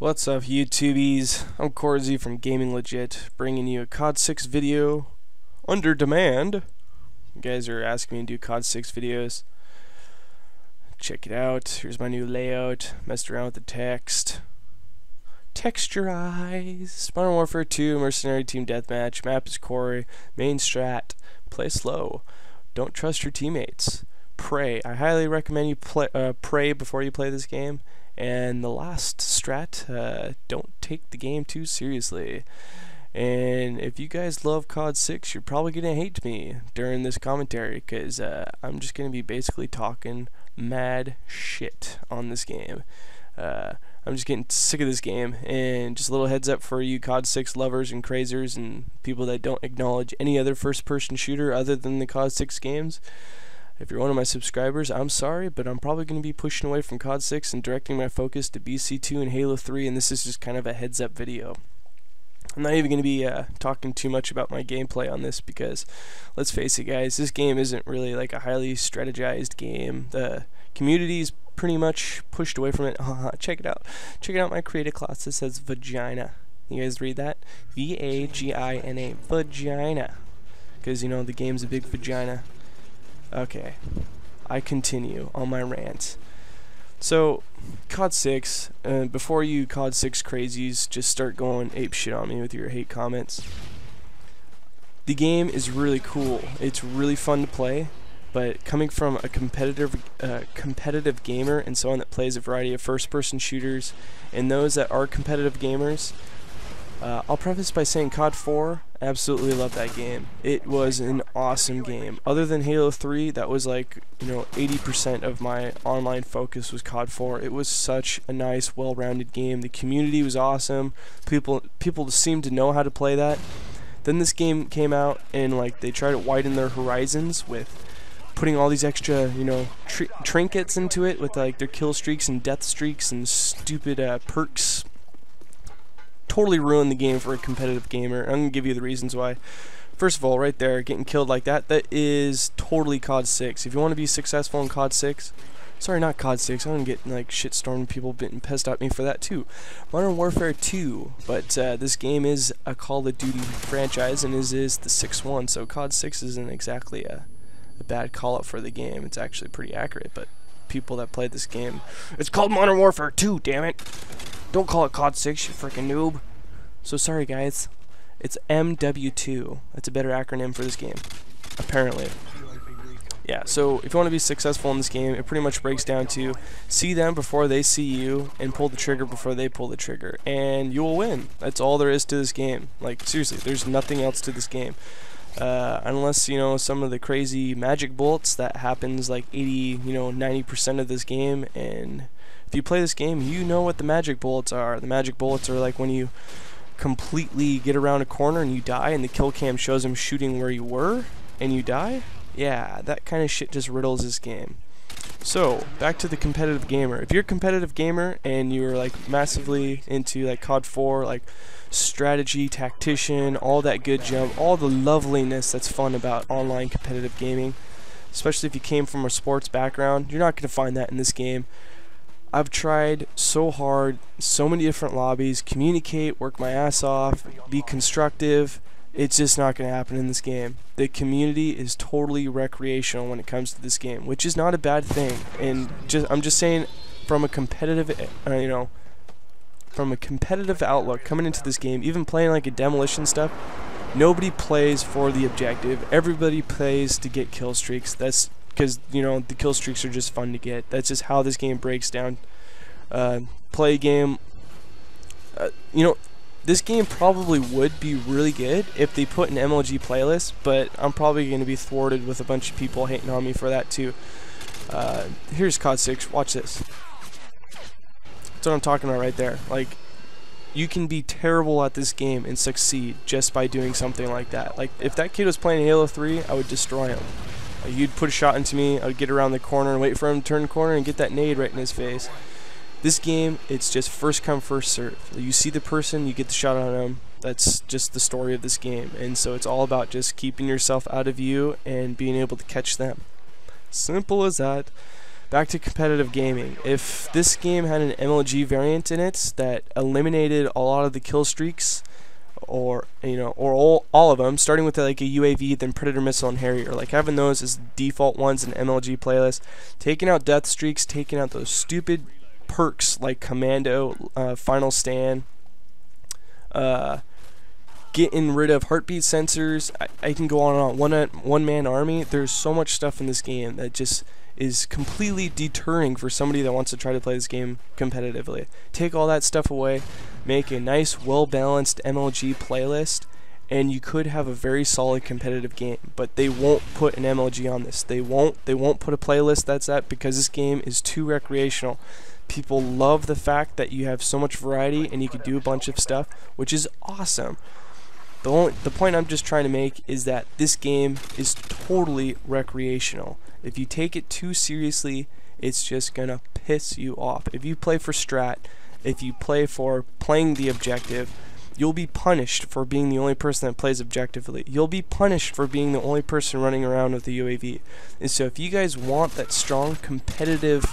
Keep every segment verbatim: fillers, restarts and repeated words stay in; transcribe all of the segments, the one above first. What's up, YouTubies? I'm Corzy from Gaming Legit, bringing you a C O D six video under demand. You guys are asking me to do C O D six videos. Check it out. Here's my new layout. Messed around with the text. Texturize. Modern Warfare two, Mercenary Team Deathmatch. Map is Quarry. Main strat. Play slow. Don't trust your teammates. Pray. I highly recommend you play, uh, pray before you play this game. And the last strat, uh, don't take the game too seriously. And if you guys love C O D six, you're probably going to hate me during this commentary, because uh, I'm just going to be basically talking mad shit on this game. Uh, I'm just getting sick of this game, and just a little heads up for you C O D six lovers and crazers and people that don't acknowledge any other first-person shooter other than the C O D six games. If you're one of my subscribers, I'm sorry, but I'm probably going to be pushing away from C O D six and directing my focus to B C two and Halo three, and this is just kind of a heads-up video. I'm not even going to be uh, talking too much about my gameplay on this because, let's face it guys, this game isn't really like a highly strategized game. The community's pretty much pushed away from it. Check it out. Check it out my creative class. It says vagina. You guys read that? V A G I N A. Vagina. Because, you know, the game's a big vagina. Okay, I continue on my rant. So, C O D six, uh, before you C O D six crazies just start going ape shit on me with your hate comments, the game is really cool. It's really fun to play, but coming from a competitive, uh, competitive gamer and someone that plays a variety of first-person shooters and those that are competitive gamers, Uh, I'll preface by saying C O D four, absolutely love that game. It was an awesome game. Other than Halo three, that was like, you know, eighty percent of my online focus was C O D four. It was such a nice, well-rounded game. The community was awesome. People people seemed to know how to play that. Then this game came out and like they tried to widen their horizons with putting all these extra, you know, tr trinkets into it with like their kill streaks and death streaks and stupid uh, perks. Totally ruined the game for a competitive gamer. I'm gonna give you the reasons why. First of all, right there, getting killed like that, that is totally C O D six. If you want to be successful in C O D six, sorry, not C O D six, I'm gonna get like shitstormed, people bitten pissed at me for that too. Modern Warfare two, but uh, this game is a Call of Duty franchise and is is the sixth one, so C O D six isn't exactly a, a bad call out for the game. It's actually pretty accurate, but people that played this game, it's called Modern Warfare two, damn it. Don't call it C O D six, you freaking noob. So sorry guys, it's M W two. That's a better acronym for this game, apparently. Yeah, so if you want to be successful in this game, it pretty much breaks down to see them before they see you and pull the trigger before they pull the trigger, and you will win. That's all there is to this game. Like, seriously, there's nothing else to this game. Uh, unless, you know, some of the crazy magic bullets that happens like eighty, you know, ninety percent of this game, and if you play this game, you know what the magic bullets are. The magic bullets are like when you completely get around a corner and you die and the kill cam shows them shooting where you were and you die. Yeah, that kind of shit just riddles this game. So, back to the competitive gamer. If you're a competitive gamer and you're like massively into like C O D four, like strategy, tactician, all that good jump, all the loveliness that's fun about online competitive gaming, especially if you came from a sports background, you're not going to find that in this game. I've tried so hard, so many different lobbies, communicate, work my ass off, be constructive. It's just not going to happen in this game. The community is totally recreational when it comes to this game, which is not a bad thing. And just I'm just saying, from a competitive, uh, you know, from a competitive outlook coming into this game, even playing like a demolition stuff, nobody plays for the objective. Everybody plays to get kill streaks. That's because, you know, the kill streaks are just fun to get. That's just how this game breaks down. Uh, play game. Uh, you know, this game probably would be really good if they put an M L G playlist, but I'm probably going to be thwarted with a bunch of people hating on me for that too. Uh, here's C O D six. Watch this. That's what I'm talking about right there. Like, you can be terrible at this game and succeed just by doing something like that. Like, if that kid was playing Halo three, I would destroy him. You'd put a shot into me, I'd get around the corner and wait for him to turn the corner and get that nade right in his face. This game, it's just first come, first serve. You see the person, you get the shot on them. That's just the story of this game. And so it's all about just keeping yourself out of view and being able to catch them. Simple as that. back to competitive gaming. If this game had an M L G variant in it that eliminated a lot of the kill streaks, or you know, or all, all of them, starting with like a U A V, then Predator missile and Harrier, like having those as default ones in M L G playlist, taking out death streaks, taking out those stupid perks like Commando, uh, Final Stand, uh, getting rid of heartbeat sensors. I, I can go on and on. One uh, one man army. There's so much stuff in this game that just is completely deterring for somebody that wants to try to play this game competitively. Take all that stuff away, make a nice, well-balanced M L G playlist, and you could have a very solid competitive game. But they won't put an M L G on this. They won't. They won't put a playlist that's that, because this game is too recreational. People love the fact that you have so much variety and you could do a bunch of stuff, which is awesome. The only, the point I'm just trying to make is that this game is totally recreational. If you take it too seriously, it's just gonna piss you off. If you play for strat, if you play for playing the objective, you'll be punished for being the only person that plays objectively. You'll be punished for being the only person running around with the U A V. And so if you guys want that strong competitive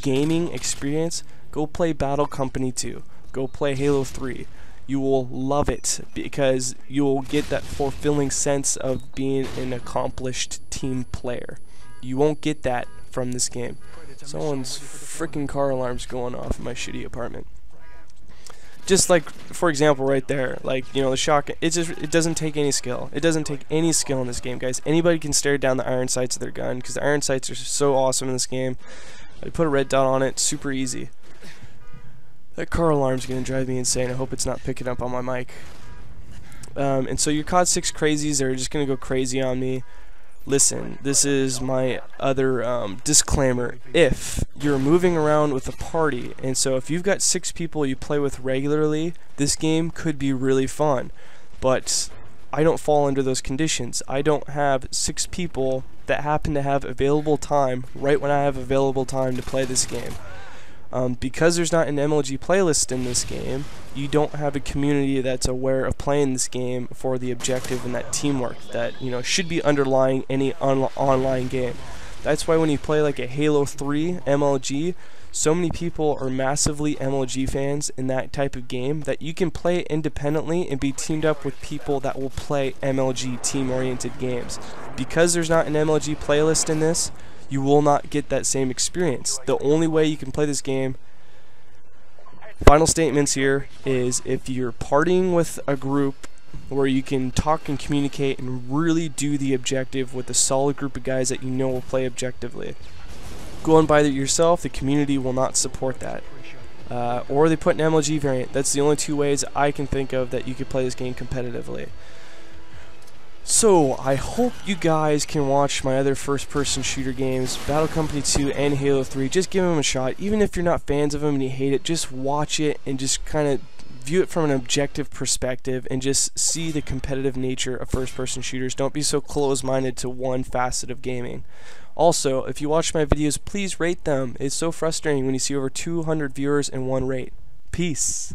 gaming experience, go play Battle Company two. Go play Halo three. You will love it, because you will get that fulfilling sense of being an accomplished team player. You won't get that from this game. Someone's freaking car alarm's going off in my shitty apartment. Just like, for example, right there, like, you know, the shotgun, it just, it doesn't take any skill. It doesn't take any skill in this game, guys. Anybody can stare down the iron sights of their gun, because the iron sights are so awesome in this game. I put a red dot on it, super easy. That car alarm's gonna drive me insane. I hope it's not picking up on my mic. Um, and so your C O D six crazies are just gonna go crazy on me. Listen, this is my other um, disclaimer. If you're moving around with a party, and so if you've got six people you play with regularly, this game could be really fun. But I don't fall under those conditions. I don't have six people that happen to have available time right when I have available time to play this game. Um, because there's not an M L G playlist in this game, you don't have a community that's aware of playing this game for the objective and that teamwork that, you know, should be underlying any on online game. That's why when you play like a Halo three M L G, so many people are massively M L G fans in that type of game that you can play independently and be teamed up with people that will play M L G team-oriented games. Because there's not an M L G playlist in this, you will not get that same experience. The only way you can play this game, final statements here, is if you're partying with a group where you can talk and communicate and really do the objective with a solid group of guys that you know will play objectively. Going by it yourself, the community will not support that. Uh, or they put an M L G variant. That's the only two ways I can think of that you could play this game competitively. So, I hope you guys can watch my other first-person shooter games, Battle Company two and Halo three. Just give them a shot. Even if you're not fans of them and you hate it, just watch it and just kind of view it from an objective perspective and just see the competitive nature of first-person shooters. Don't be so close-minded to one facet of gaming. Also, if you watch my videos, please rate them. It's so frustrating when you see over two hundred viewers in one rate. Peace.